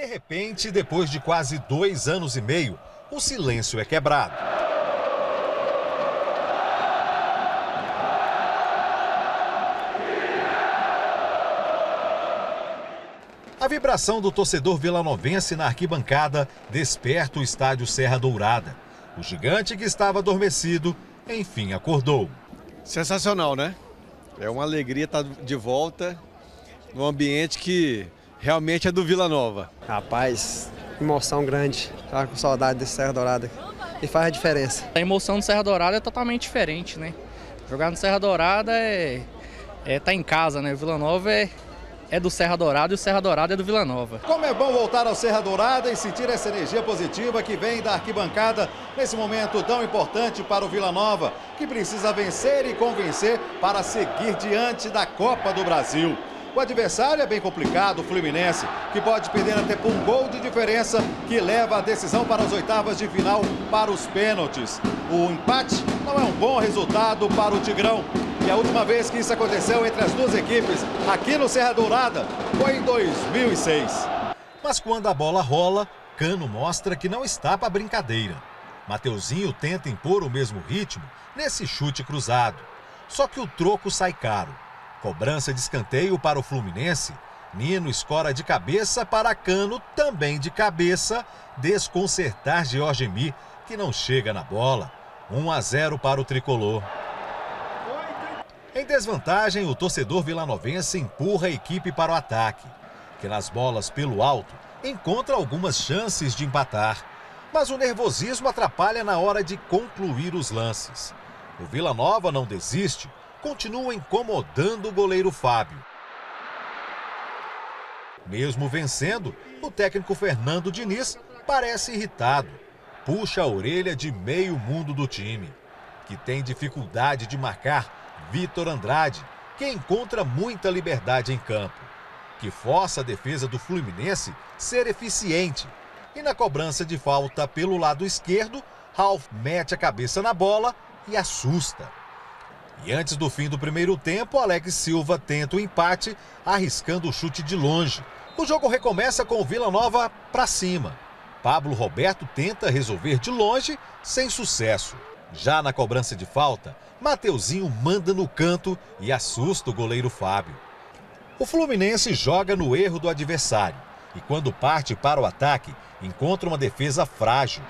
De repente, depois de quase 2 anos e meio, o silêncio é quebrado. A vibração do torcedor vilanovense na arquibancada desperta o estádio Serra Dourada. O gigante que estava adormecido, enfim, acordou. Sensacional, né? É uma alegria estar de volta num ambiente que realmente é do Vila Nova. Rapaz, emoção grande. Estava com saudade desse Serra Dourada e faz a diferença. A emoção do Serra Dourada é totalmente diferente, né? Jogar no Serra Dourada tá em casa, né? O Vila Nova é do Serra Dourada e o Serra Dourada é do Vila Nova. Como é bom voltar ao Serra Dourada e sentir essa energia positiva que vem da arquibancada nesse momento tão importante para o Vila Nova, que precisa vencer e convencer para seguir diante da Copa do Brasil. O adversário é bem complicado, o Fluminense, que pode perder até por um gol de diferença, que leva a decisão para as oitavas de final para os pênaltis. O empate não é um bom resultado para o Tigrão. E a última vez que isso aconteceu entre as duas equipes aqui no Serra Dourada foi em 2006. Mas quando a bola rola, Cano mostra que não está para brincadeira. Mateuzinho tenta impor o mesmo ritmo nesse chute cruzado. Só que o troco sai caro. Cobrança de escanteio para o Fluminense. Nino escora de cabeça para Cano, também de cabeça, desconcertar Giorgemi, que não chega na bola. 1-0 para o Tricolor. Em desvantagem, o torcedor vilanovense empurra a equipe para o ataque, que nas bolas pelo alto encontra algumas chances de empatar. Mas o nervosismo atrapalha na hora de concluir os lances. O Vila Nova não desiste. Continua incomodando o goleiro Fábio. Mesmo vencendo, o técnico Fernando Diniz parece irritado. Puxa a orelha de meio mundo do time, que tem dificuldade de marcar Vitor Andrade, que encontra muita liberdade em campo, que força a defesa do Fluminense ser eficiente. E na cobrança de falta pelo lado esquerdo, Ralf mete a cabeça na bola e assusta. E antes do fim do primeiro tempo, Alex Silva tenta o empate, arriscando o chute de longe. O jogo recomeça com o Vila Nova para cima. Pablo Roberto tenta resolver de longe, sem sucesso. Já na cobrança de falta, Mateuzinho manda no canto e assusta o goleiro Fábio. O Fluminense joga no erro do adversário e quando parte para o ataque, encontra uma defesa frágil.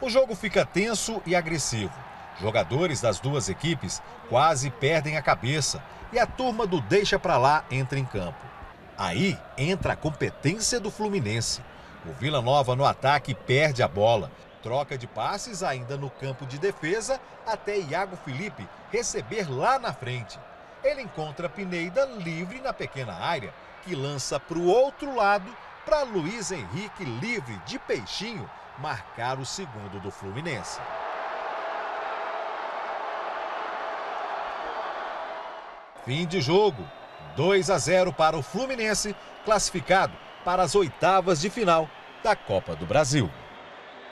O jogo fica tenso e agressivo. Jogadores das duas equipes quase perdem a cabeça e a turma do deixa pra lá entra em campo. Aí entra a competência do Fluminense. O Vila Nova no ataque perde a bola. Troca de passes ainda no campo de defesa até Iago Felipe receber lá na frente. Ele encontra Pineda livre na pequena área, que lança pro outro lado para Luiz Henrique livre de peixinho marcar o segundo do Fluminense. Fim de jogo, 2-0 para o Fluminense, classificado para as oitavas de final da Copa do Brasil.